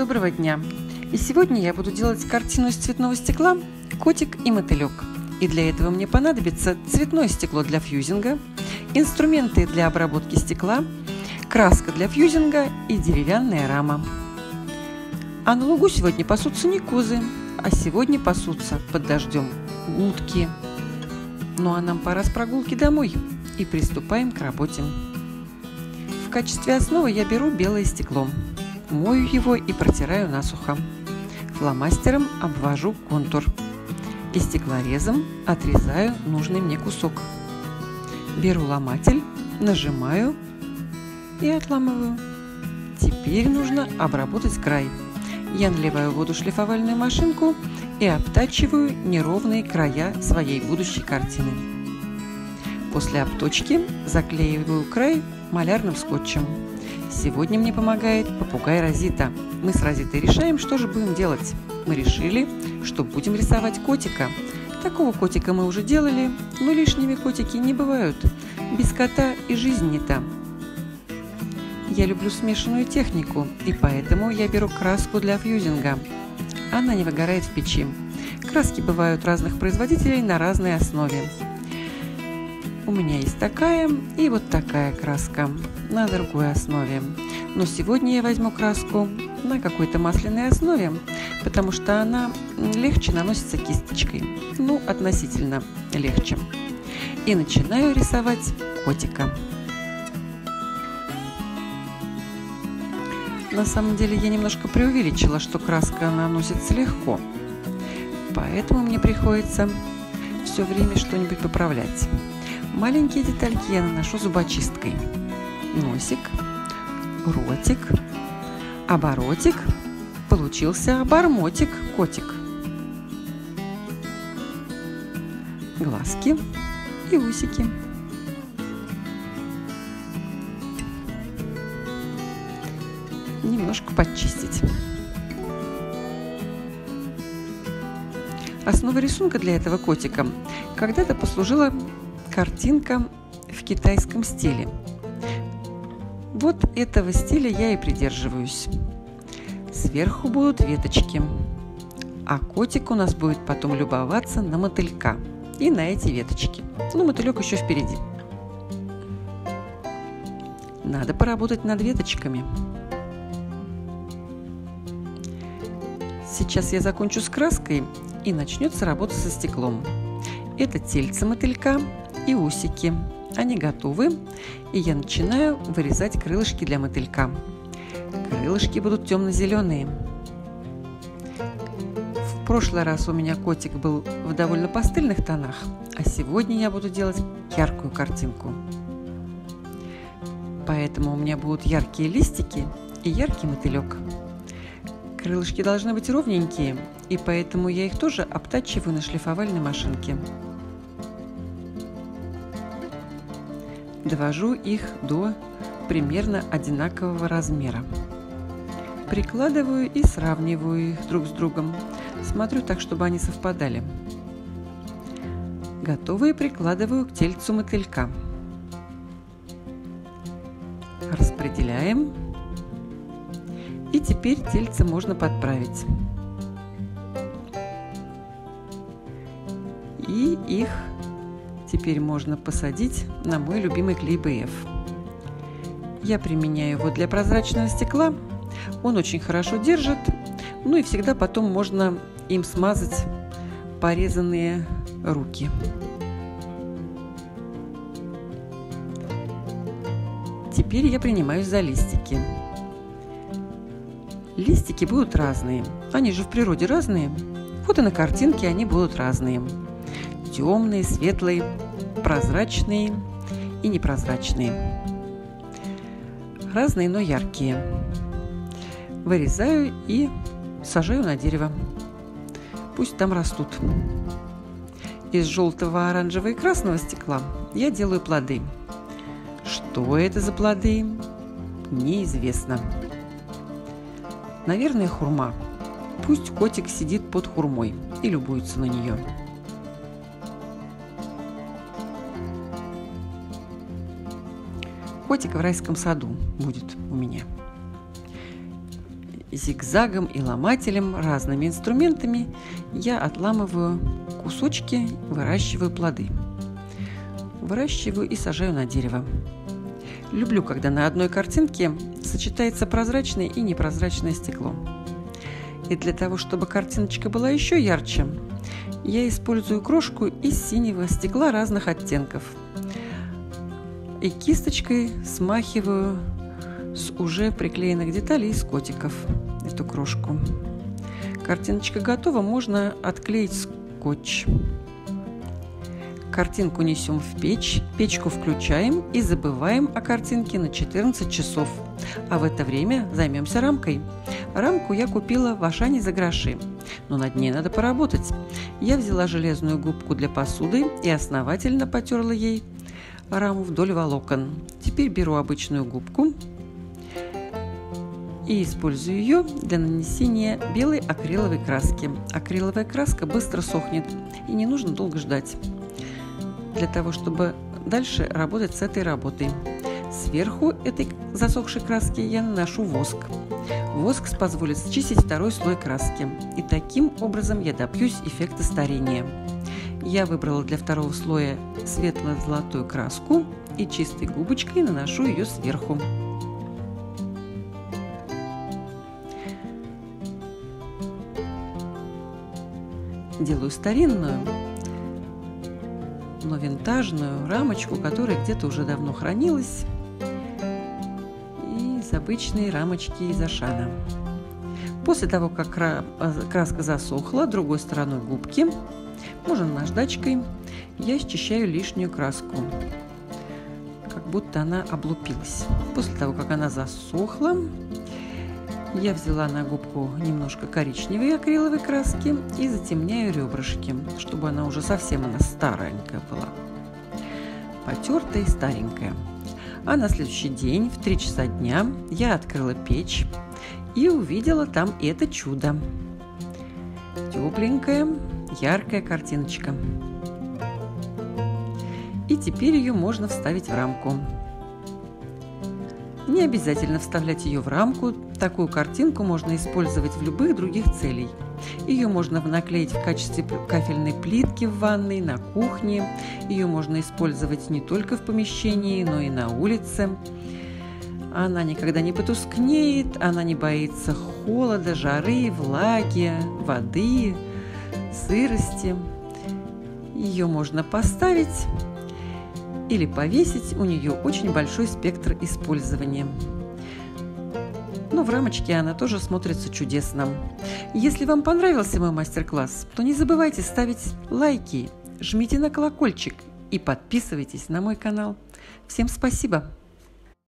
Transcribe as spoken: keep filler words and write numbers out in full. Доброго дня! И сегодня я буду делать картину из цветного стекла «Котик и мотылек». И для этого мне понадобится цветное стекло для фьюзинга, инструменты для обработки стекла, краска для фьюзинга и деревянная рама. А на лугу сегодня пасутся не козы, а сегодня пасутся под дождем утки. Ну а нам пора с прогулки домой и приступаем к работе. В качестве основы я беру белое стекло. Мою его и протираю насухо. Фломастером обвожу контур. И стеклорезом отрезаю нужный мне кусок. Беру ломатель, нажимаю и отламываю. Теперь нужно обработать край. Я наливаю воду в шлифовальную машинку и обтачиваю неровные края своей будущей картины. После обточки заклеиваю край малярным скотчем. Сегодня мне помогает попугай Розита. Мы с Розитой решаем, что же будем делать. Мы решили, что будем рисовать котика. Такого котика мы уже делали, но лишними котики не бывают. Без кота и жизнь не та. Я люблю смешанную технику, и поэтому я беру краску для фьюзинга. Она не выгорает в печи. Краски бывают разных производителей на разной основе. У меня есть такая и вот такая краска на другой основе. Но сегодня я возьму краску на какой-то масляной основе, потому что она легче наносится кисточкой. Ну, относительно легче. И начинаю рисовать котика. На самом деле я немножко преувеличила, что краска наносится легко. Поэтому мне приходится все время что-нибудь поправлять. Маленькие детальки я наношу зубочисткой. Носик, ротик, оборотик, получился обормотик, котик. Глазки и усики. Немножко подчистить. Основа рисунка для этого котика когда-то послужила картинка в китайском стиле. Вот этого стиля я и придерживаюсь. Сверху будут веточки, а котик у нас будет потом любоваться на мотылька и на эти веточки. Ну, мотылек еще впереди. Надо поработать над веточками. Сейчас я закончу с краской, и начнется работа со стеклом. Это тельце мотылька и усики. Они готовы, и я начинаю вырезать крылышки для мотылька. Крылышки будут темно-зеленые. В прошлый раз у меня котик был в довольно пастельных тонах, а сегодня я буду делать яркую картинку. Поэтому у меня будут яркие листики и яркий мотылек. Крылышки должны быть ровненькие, и поэтому я их тоже обтачиваю на шлифовальной машинке. Довожу их до примерно одинакового размера. Прикладываю и сравниваю их друг с другом. Смотрю так, чтобы они совпадали. Готовые прикладываю к тельцу мотылька. Распределяем. И теперь тельце можно подправить. И их теперь можно посадить на мой любимый клей бэ эф. Я применяю его для прозрачного стекла. Он очень хорошо держит. Ну и всегда потом можно им смазать порезанные руки. Теперь я принимаюсь за листики. Листики будут разные. Они же в природе разные. Вот и на картинке они будут разные. Темные, светлые, прозрачные и непрозрачные. Разные, но яркие. Вырезаю и сажаю на дерево. Пусть там растут. Из желтого, оранжевого и красного стекла я делаю плоды. Что это за плоды, неизвестно. Наверное, хурма. Пусть котик сидит под хурмой и любуется на нее. Котик в райском саду будет у меня. зигзагом и ломателем, разными инструментами я отламываю кусочки, выращиваю плоды. Выращиваю и сажаю на дерево. Люблю, когда на одной картинке сочетается прозрачное и непрозрачное стекло. И для того, чтобы картиночка была еще ярче, я использую крошку из синего стекла разных оттенков. И кисточкой смахиваю с уже приклеенных деталей из котиков эту крошку. Картиночка готова, можно отклеить скотч. Картинку несем в печь, печку включаем и забываем о картинке на четырнадцать часов. А в это время займемся рамкой. Рамку я купила в Ашане за гроши, но над ней надо поработать. Я взяла железную губку для посуды и основательно потерла ей раму вдоль волокон. Теперь беру обычную губку и использую ее для нанесения белой акриловой краски. Акриловая краска быстро сохнет и не нужно долго ждать, для того, чтобы дальше работать с этой работой. Сверху этой засохшей краски я наношу воск. Воск позволит счистить второй слой краски, и таким образом я добьюсь эффекта старения. Я выбрала для второго слоя светло-золотую краску и чистой губочкой наношу ее сверху. Делаю старинную, но винтажную рамочку, которая где-то уже давно хранилась, из обычной рамочки из Ашана. После того, как краска засохла, другой стороной губки, можно наждачкой, я счищаю лишнюю краску, как будто она облупилась. После того, как она засохла, я взяла на губку немножко коричневой акриловой краски и затемняю ребрышки, чтобы она уже совсем она старенькая была, потертая и старенькая. А на следующий день в три часа дня я открыла печь и увидела там это чудо. Тепленькая, яркая картиночка. И теперь ее можно вставить в рамку. Не обязательно вставлять ее в рамку, такую картинку можно использовать в любых других целях. Ее можно наклеить в качестве кафельной плитки в ванной, на кухне. Ее можно использовать не только в помещении, но и на улице. Она никогда не потускнеет, она не боится холода, жары, влаги, воды, сырости. Ее можно поставить или повесить, у нее очень большой спектр использования. Но в рамочке она тоже смотрится чудесно. Если вам понравился мой мастер-класс, то не забывайте ставить лайки, жмите на колокольчик и подписывайтесь на мой канал. Всем спасибо!